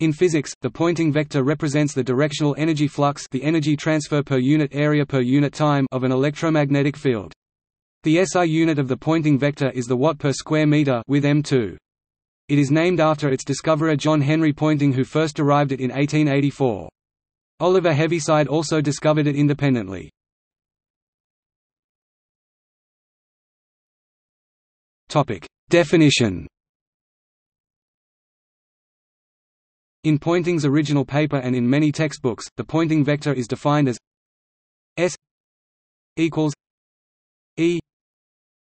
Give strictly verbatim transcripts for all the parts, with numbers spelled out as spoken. In physics, the Poynting vector represents the directional energy flux, the energy transfer per unit area per unit time of an electromagnetic field. The S I unit of the Poynting vector is the watt per square meter with M two. It is named after its discoverer John Henry Poynting, who first derived it in eighteen eighty-four. Oliver Heaviside also discovered it independently. Topic: Definition. In Poynting's original paper and in many textbooks, the Poynting vector is defined as S equals E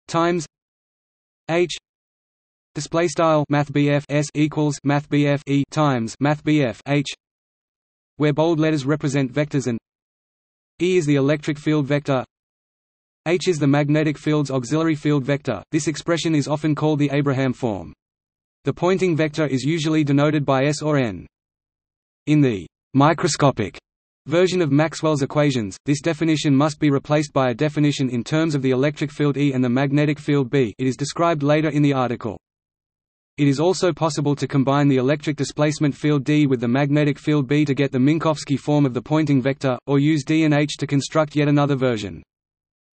times H. Display style mathbf S equals mathbf E times mathbf H, where bold letters represent vectors and E is the electric field vector, H is the magnetic field's auxiliary field vector. This expression is often called the Abraham form. The Poynting vector is usually denoted by S or N. In the microscopic version of Maxwell's equations, this definition must be replaced by a definition in terms of the electric field E and the magnetic field B. It is described later in the article. It is also possible to combine the electric displacement field D with the magnetic field B to get the Minkowski form of the Poynting vector, or use D and H to construct yet another version.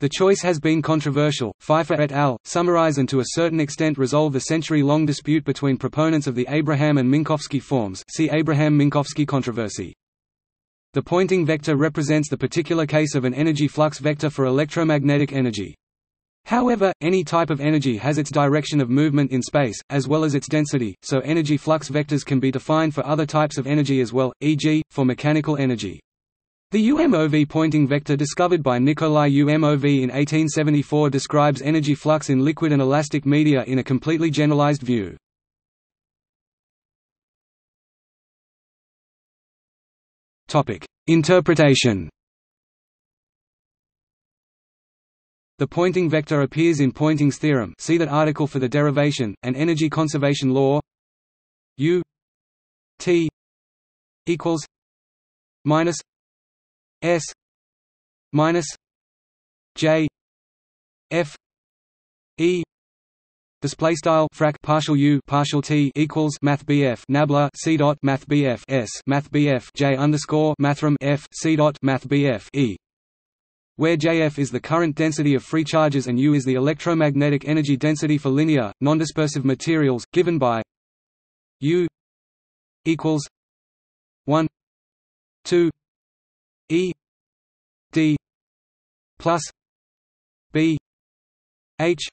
The choice has been controversial. Pfeiffer et al. Summarize and to a certain extent resolve the century-long dispute between proponents of the Abraham and Minkowski forms. See Abraham-Minkowski controversy. The Poynting vector represents the particular case of an energy flux vector for electromagnetic energy. However, any type of energy has its direction of movement in space, as well as its density, so energy flux vectors can be defined for other types of energy as well, for example, for mechanical energy. The Umov Poynting vector, discovered by Nikolai Umov in eighteen seventy-four, describes energy flux in liquid and elastic media in a completely generalized view. Interpretation. The Poynting vector appears in Poynting's theorem, see that article for the derivation, and energy conservation law. U T equals minus S minus J F E. Display style frac partial U partial T equals mathbf nabla C dot mathbf S mathbf J underscore mathrm F C dot mathbf E, where J F is the current density of free charges and U is the electromagnetic energy density for linear, nondispersive materials, given by U equals one over two E D plus B H.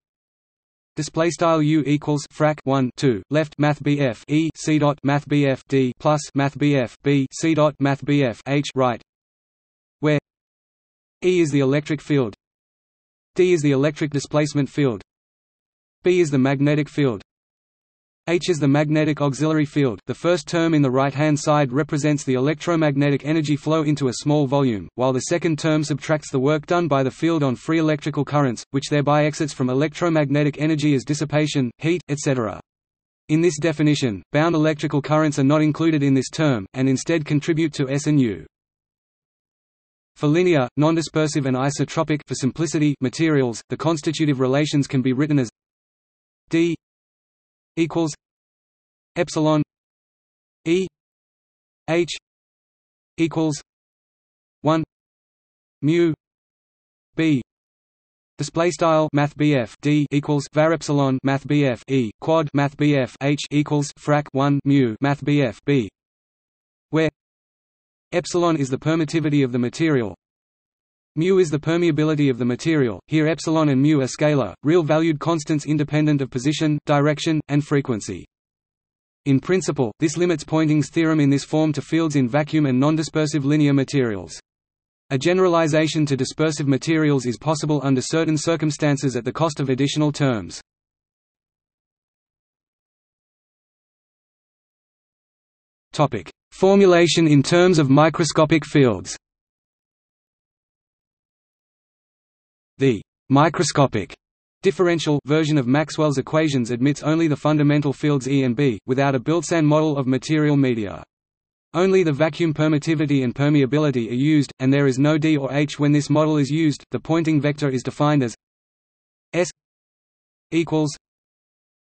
Display style U equals frac one over two left mathbf E C dot mathbf D plus mathbf B C dot mathbf H right, where E is the electric field, D is the electric displacement field, B is the magnetic field, H is the magnetic auxiliary field. The first term in the right-hand side represents the electromagnetic energy flow into a small volume, while the second term subtracts the work done by the field on free electrical currents, which thereby exits from electromagnetic energy as dissipation, heat, et cetera. In this definition, bound electrical currents are not included in this term, and instead contribute to S and U. For linear, nondispersive and isotropic for simplicity materials, the constitutive relations can be written as D equals epsilon E H equals one mu B. Display style mathbf D equals var epsilon mathbf E quad mathbf H equals frac one mu mathbf B, where epsilon is the permittivity of the material, mu is the permeability of the material. Here epsilon and mu are scalar, real-valued constants independent of position, direction, and frequency. In principle, this limits Poynting's theorem in this form to fields in vacuum and nondispersive linear materials. A generalization to dispersive materials is possible under certain circumstances at the cost of additional terms. Topic: Formulation in terms of microscopic fields. The microscopic differential version of Maxwell's equations admits only the fundamental fields E and B, without a Biltzan model of material media. Only the vacuum permittivity and permeability are used, and there is no D or H when this model is used. The Poynting vector is defined as S equals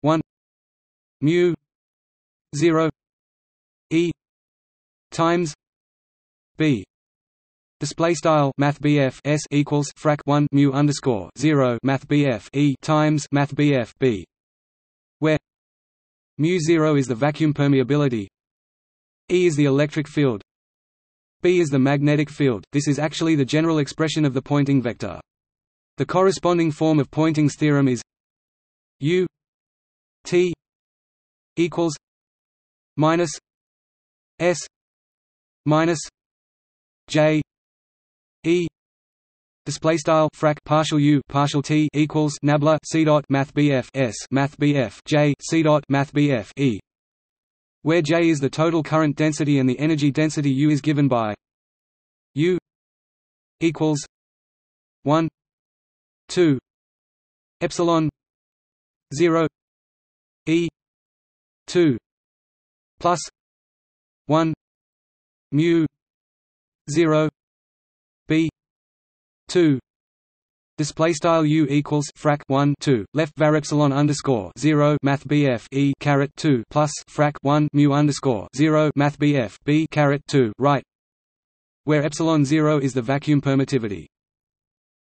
one mu zero E times B display style math B F S equals frac one mu underscore zero math B F E times math B F B, where mu zero is the vacuum permeability, E is the electric field, B is the magnetic field. This is actually the general expression of the Poynting vector. The corresponding form of Poynting's theorem is U T equals minus S minus J E display style frac partial U partial T equals nabla C dot math B F S math B F J C dot math B F E, where J is the total current density and the energy density U is given by U equals one two epsilon zero E two plus one mu zero B two. Display style U equals frac one two left var epsilon underscore zero math B F E carrot two plus frac one mu underscore zero math B F B carrot two right, where epsilon zero is the vacuum permittivity.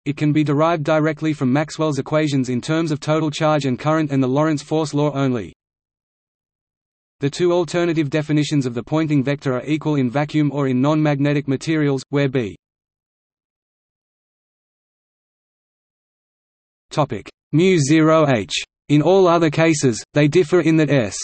It can be derived directly from Maxwell's equations in terms of total charge and current and the Lorentz force law only. The two alternative definitions of the Poynting vector are equal in vacuum or in non-magnetic materials, where B topic mu zero h. In all other cases, they differ in that s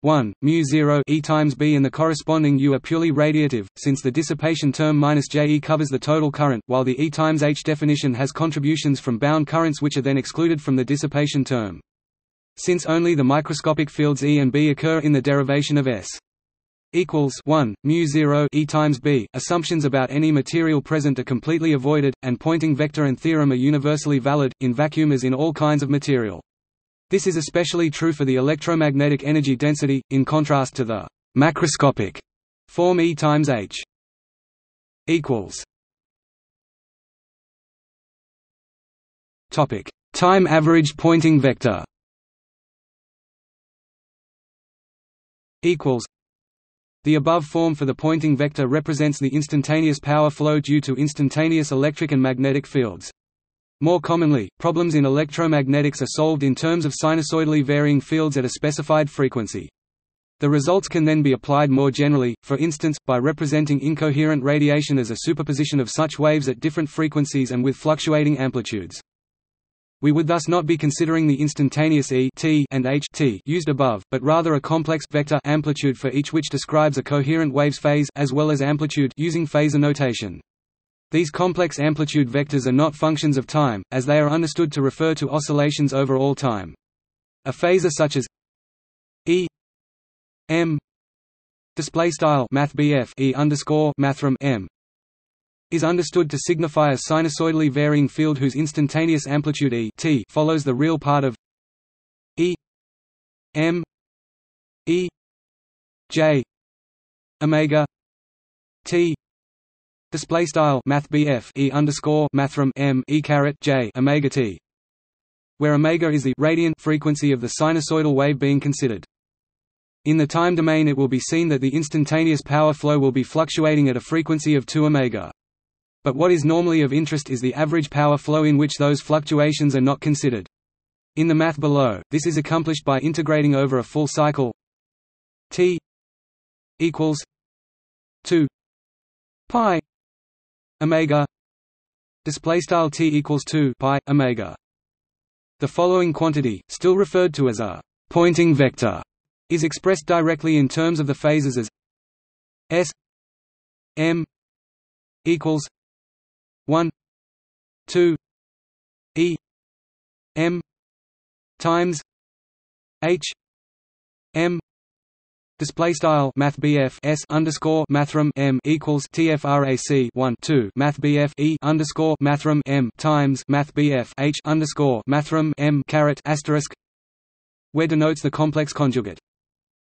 one mu zero e times b and the corresponding u are purely radiative, since the dissipation term minus j e covers the total current, while the e times h definition has contributions from bound currents, which are then excluded from the dissipation term. Since only the microscopic fields e and b occur in the derivation of s equals one mu zero e times b, assumptions about any material present are completely avoided, and Poynting vector and theorem are universally valid in vacuum as in all kinds of material. This is especially true for the electromagnetic energy density, in contrast to the macroscopic form e times h equals. Topic: time averaged Poynting vector equals. The above form for the Poynting vector represents the instantaneous power flow due to instantaneous electric and magnetic fields. More commonly, problems in electromagnetics are solved in terms of sinusoidally varying fields at a specified frequency. The results can then be applied more generally, for instance, by representing incoherent radiation as a superposition of such waves at different frequencies and with fluctuating amplitudes. We would thus not be considering the instantaneous E t and h t used above, but rather a complex vector amplitude for each which describes a coherent wave's phase as well as amplitude using phasor notation. These complex amplitude vectors are not functions of time, as they are understood to refer to oscillations over all time. A phasor such as E m display style mathbf E underscore mathrm m is understood to signify a sinusoidally varying field whose instantaneous amplitude E t follows the real part of E m E j omega t display style math bf E underscore mathrm m E caret j omega t, where omega is the radian frequency of the sinusoidal wave being considered. In the time domain, it will be seen that the instantaneous power flow will be fluctuating at a frequency of two omega. But what is normally of interest is the average power flow, in which those fluctuations are not considered. In the math below, this is accomplished by integrating over a full cycle T equals two pi omega display style T equals two pi omega. The following quantity, still referred to as a Poynting vector, is expressed directly in terms of the phases as S m equals one two E m times H m display style math B F S underscore mathrm m equals T F R A C one two math B F E underscore mathrm m times math B F H underscore mathrm m caret asterisk, where denotes the complex conjugate.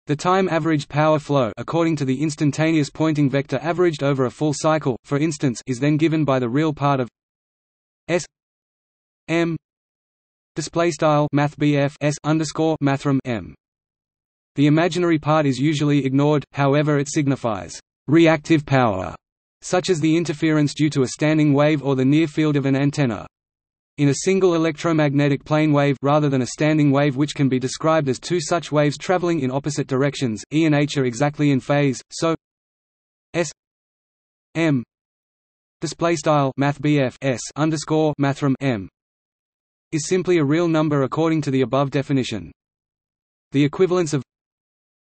The time averaged power flow according to the instantaneous Poynting vector averaged over a full cycle, for instance, is then given by the real part of S m display style math bf s underscore mathrm m. The imaginary part is usually ignored, however it signifies «reactive power», such as the interference due to a standing wave or the near field of an antenna. In a single electromagnetic plane wave rather than a standing wave, which can be described as two such waves traveling in opposite directions, E and H are exactly in phase, so S M display style mathbf S underscore mathrm M is simply a real number according to the above definition. The equivalence of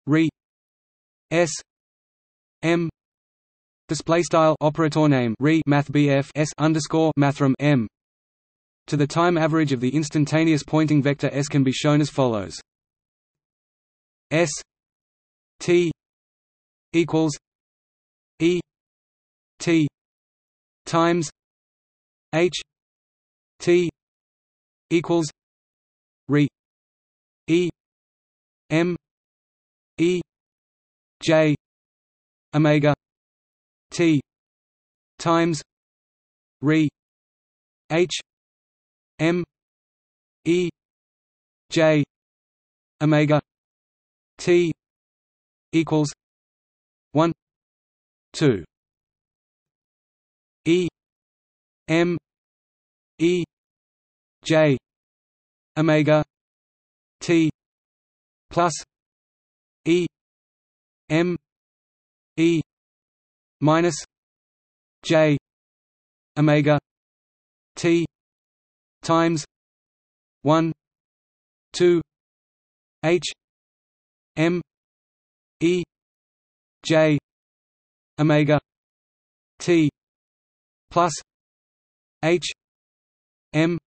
re S M display style operator name re mathbf S underscore mathrm M to the time average of the instantaneous Poynting vector S can be shown as follows: S t equals E t times H t equals re E m E j omega t times re H M E j omega t equals one two E m E j omega t plus E m E minus j omega t times one two H M E j omega t plus H M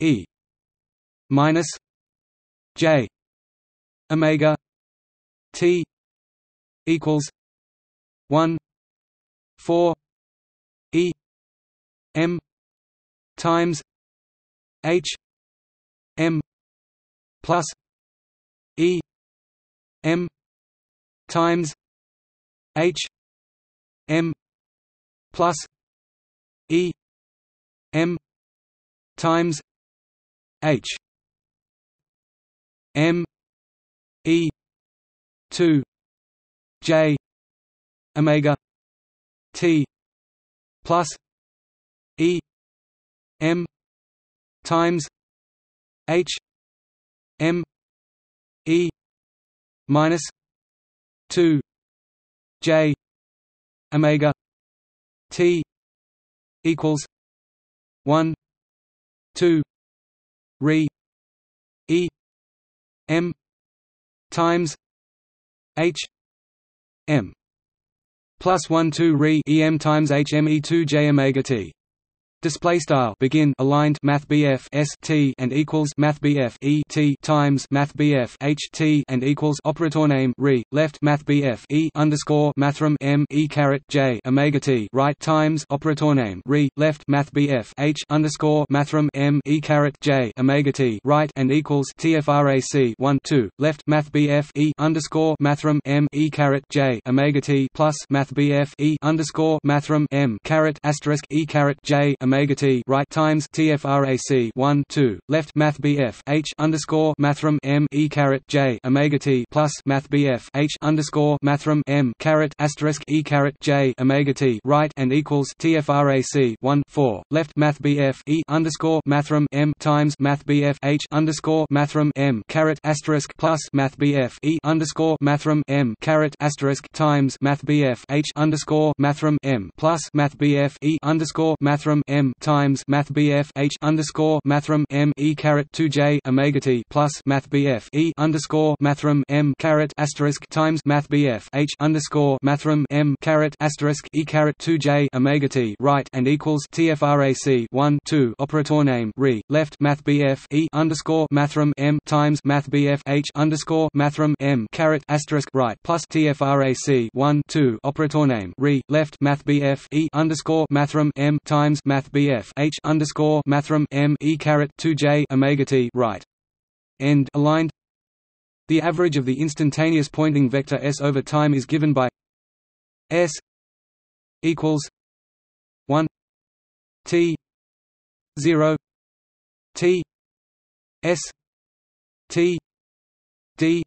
E minus j omega t equals one four E M times H M plus E M times H M plus E M times H M E two J omega T plus E M times H M E minus two J omega T equals one two re E M times H M plus one two re E M times H M E two J omega T. Display style begin aligned mathbf S T and equals mathbf E T times mathbf H T and equals operator name re left mathbf E underscore mathrm M E caret J omega T right times operator name re left mathbf H underscore mathrm M E caret J omega T right and equals T frac one two left mathbf E underscore mathrm M E caret J omega T plus mathbf E underscore mathrm M caret asterisk E caret J omega T right times T frac one two left mathbf H underscore mathrm M E caret J omega T plus mathbf H underscore mathrm M caret asterisk E caret J omega T right and equals T frac one four left mathbf E underscore mathrm M times mathbf H underscore mathrm M caret asterisk plus mathbf E underscore mathrm M caret asterisk times mathbf H underscore mathrm M plus mathbf E underscore mathrm M M times mathbf H underscore mathrm M E caret two J omega T plus mathbf E underscore mathrm M caret asterisk times mathbf H underscore mathrm M caret asterisk E caret two J omega T right and equals T frac one two operator name re left mathbf E underscore mathrm M times mathbf H underscore mathrm M caret asterisk right plus T frac one two operator name re left mathbf E underscore mathrm M times math bf H underscore mathrm M E caret two J omega T right end aligned. The average of the instantaneous Poynting vector S over time is given by S equals one T zero T S T D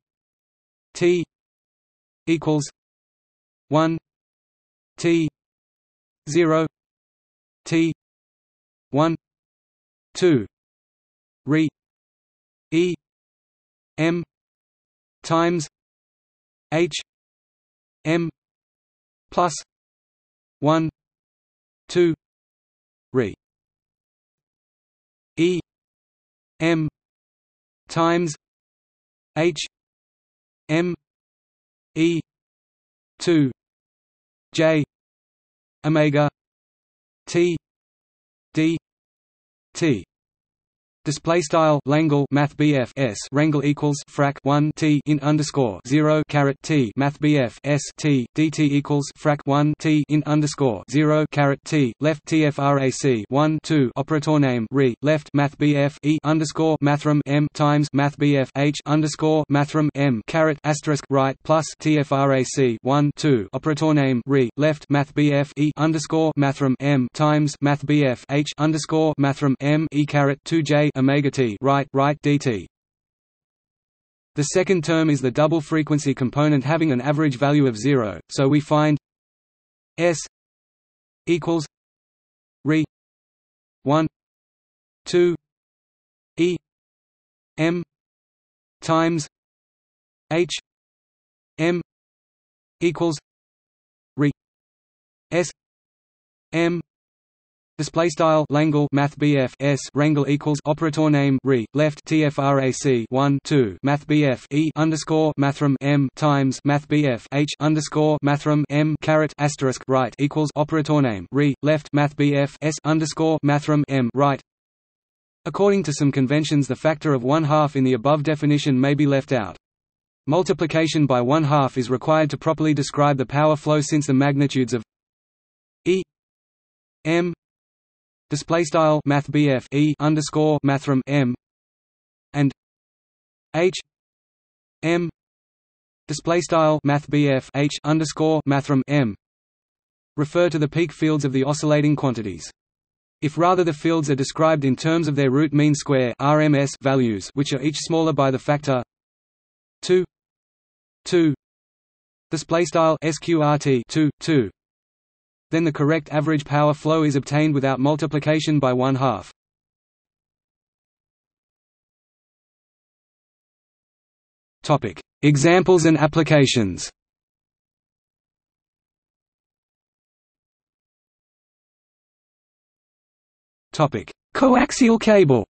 T equals one T zero T one two re E M times H M plus one two re E M times H M E two J omega T D T display style Langle math B F S wrangle equals frac one T in underscore zero carat T math B F S T D T equals frac one T in underscore zero carat T left T F R A C one two operator name re left math B F E underscore mathrm M times math B F H underscore mathrm M carat asterisk right plus T F R A C one two operator name re left math B F E underscore mathrm M times math B F H underscore mathrm M E carat two J omega T right right dt. The second term is the double frequency component having an average value of zero, so we find S equals re one two E M times H M equals re S M display style Langle math B F S wrangle equals operator name re left T F R A C one two math B F E underscore mathrm M times math B F H underscore mathrm M caret asterisk right equals operator name re left math B F S underscore mathrm M right. According to some conventions, the factor of one half in the above definition may be left out. Multiplication by one half is required to properly describe the power flow, since the magnitudes of E M display style math B F E underscore mathrm M and H M display style math B F H underscore mathrm M refer to the peak fields of the oscillating quantities. If rather the fields are described in terms of their root mean square R M S values, which are each smaller by the factor two two display style sqrt two two, then the correct average power flow is obtained without multiplication by one half. Topic: examples and applications. Topic: coaxial cable.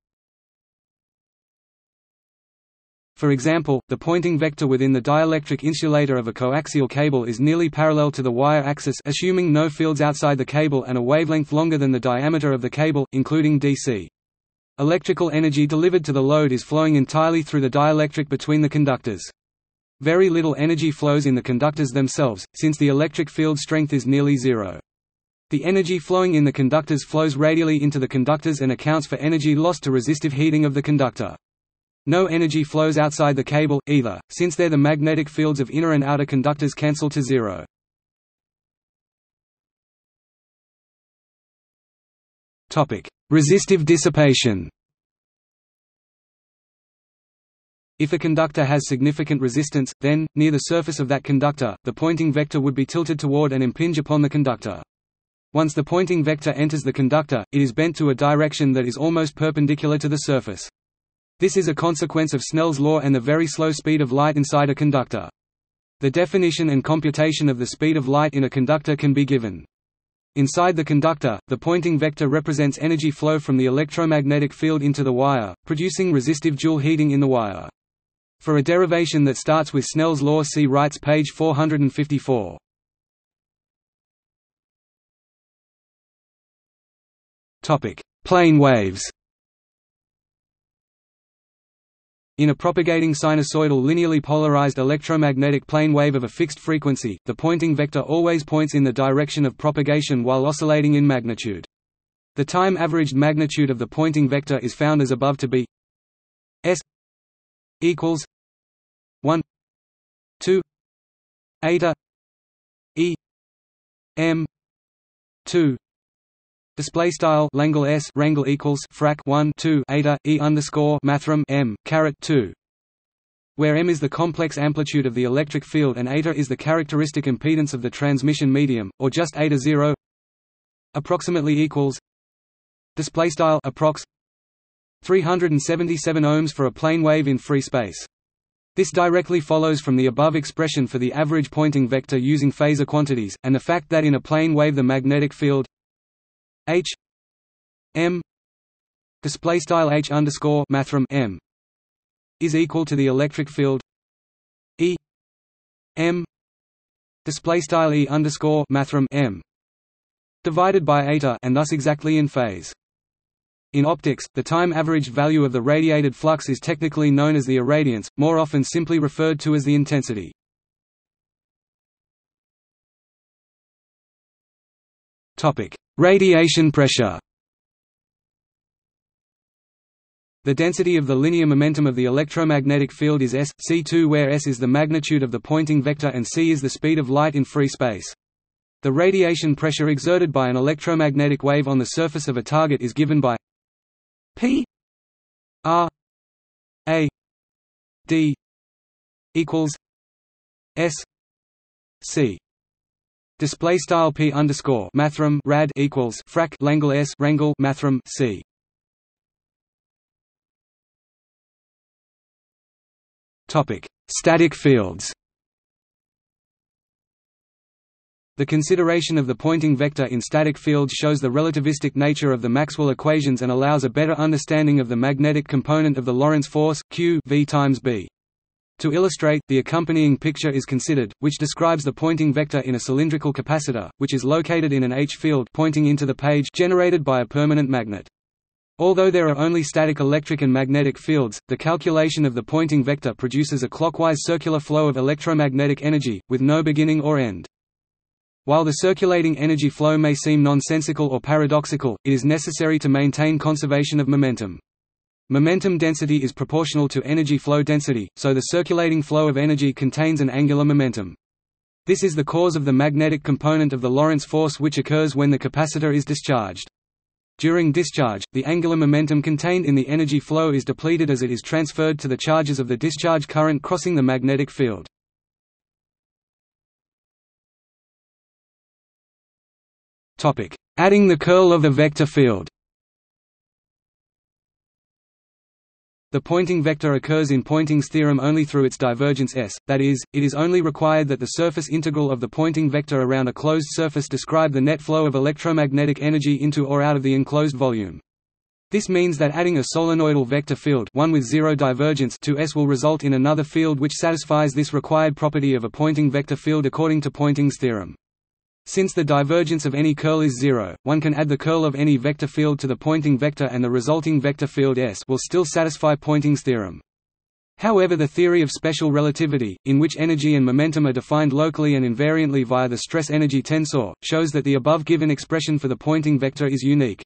For example, the Poynting vector within the dielectric insulator of a coaxial cable is nearly parallel to the wire axis, assuming no fields outside the cable, and a wavelength longer than the diameter of the cable, including D C. Electrical energy delivered to the load is flowing entirely through the dielectric between the conductors. Very little energy flows in the conductors themselves, since the electric field strength is nearly zero. The energy flowing in the conductors flows radially into the conductors and accounts for energy lost to resistive heating of the conductor. No energy flows outside the cable, either, since there the magnetic fields of inner and outer conductors cancel to zero. Resistive dissipation. If a conductor has significant resistance, then, near the surface of that conductor, the Poynting vector would be tilted toward and impinge upon the conductor. Once the Poynting vector enters the conductor, it is bent to a direction that is almost perpendicular to the surface. This is a consequence of Snell's law and the very slow speed of light inside a conductor. The definition and computation of the speed of light in a conductor can be given. Inside the conductor, the Poynting vector represents energy flow from the electromagnetic field into the wire, producing resistive Joule heating in the wire. For a derivation that starts with Snell's law, see Wright's page four hundred fifty-four. Topic: plane waves. In a propagating sinusoidal linearly polarized electromagnetic plane wave of a fixed frequency, the Poynting vector always points in the direction of propagation while oscillating in magnitude. The time-averaged magnitude of the Poynting vector is found as above to be S equals one two eta E M two display style Langle S wrangle equals frac one two eta E underscore mathrm M caret two. where m is the complex amplitude of the electric field and eta is the characteristic impedance of the transmission medium, or just eta zero, approximately equals display style approx three hundred seventy-seven ohms for a plane wave in free space. This directly follows from the above expression for the average Poynting vector using phasor quantities, and the fact that in a plane wave the magnetic field H m display style H underscore mathrm m is equal to the electric field E m display style E underscore mathrm m divided by eta, and thus exactly in phase. In optics, the time-averaged value of the radiated flux is technically known as the irradiance, more often simply referred to as the intensity. Topic: Radiation pressure. The density of the linear momentum of the electromagnetic field is s, c two, where s is the magnitude of the Poynting vector and c is the speed of light in free space. The radiation pressure exerted by an electromagnetic wave on the surface of a target is given by P R A D equals S C display style P underscore mathrm rad equals frac Langle S Wrangle mathrm C. Topic: Static fields. The consideration of the Poynting vector in static fields shows the relativistic nature of the Maxwell equations and allows a better understanding of the magnetic component of the Lorentz force, Q v times B. To illustrate, the accompanying picture is considered, which describes the Poynting vector in a cylindrical capacitor, which is located in an H-field pointing into the page generated by a permanent magnet. Although there are only static electric and magnetic fields, the calculation of the Poynting vector produces a clockwise circular flow of electromagnetic energy, with no beginning or end. While the circulating energy flow may seem nonsensical or paradoxical, it is necessary to maintain conservation of momentum. Momentum density is proportional to energy flow density, so the circulating flow of energy contains an angular momentum. This is the cause of the magnetic component of the Lorentz force, which occurs when the capacitor is discharged. During discharge, the angular momentum contained in the energy flow is depleted as it is transferred to the charges of the discharge current crossing the magnetic field. Topic: Adding the curl of the vector field. The Poynting vector occurs in Poynting's theorem only through its divergence S, that is, it is only required that the surface integral of the Poynting vector around a closed surface describe the net flow of electromagnetic energy into or out of the enclosed volume. This means that adding a solenoidal vector field, one with zero divergence, to S will result in another field which satisfies this required property of a Poynting vector field according to Poynting's theorem. Since the divergence of any curl is zero, one can add the curl of any vector field to the Poynting vector and the resulting vector field S will still satisfy Poynting's theorem. However, the theory of special relativity, in which energy and momentum are defined locally and invariantly via the stress-energy tensor, shows that the above given expression for the Poynting vector is unique.